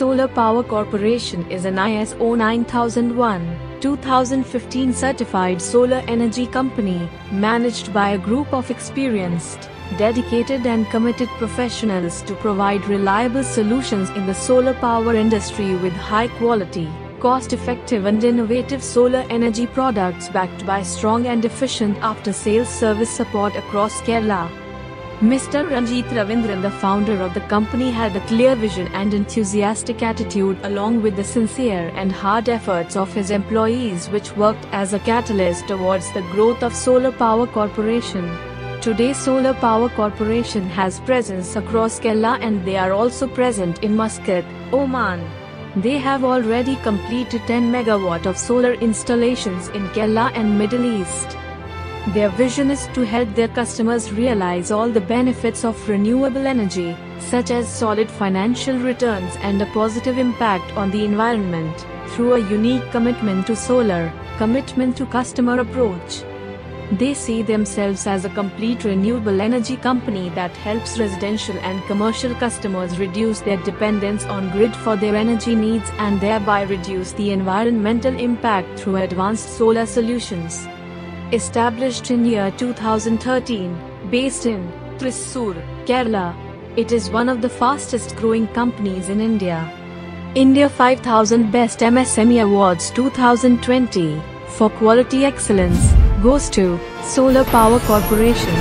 Solar Power Corporation is an ISO 9001:2015 certified solar energy company, managed by a group of experienced, dedicated and committed professionals to provide reliable solutions in the solar power industry with high quality, cost-effective and innovative solar energy products backed by strong and efficient after-sales service support across Kerala. Mr. Renjith Ravindran, the founder of the company, had a clear vision and enthusiastic attitude along with the sincere and hard efforts of his employees, which worked as a catalyst towards the growth of Solar Power Corporation. Today Solar Power Corporation has presence across Kerala and they are also present in Muscat, Oman. They have already completed 10 MW of solar installations in Kerala and Middle East. Their vision is to help their customers realize all the benefits of renewable energy, such as solid financial returns and a positive impact on the environment, through a unique commitment to solar, commitment to customer approach. They see themselves as a complete renewable energy company that helps residential and commercial customers reduce their dependence on grid for their energy needs and thereby reduce the environmental impact through advanced solar solutions. Established in year 2013, based in Thrissur, Kerala, it is one of the fastest growing companies in India. India 5000 Best MSME Awards 2020 for quality excellence goes to Solar Power Corporation.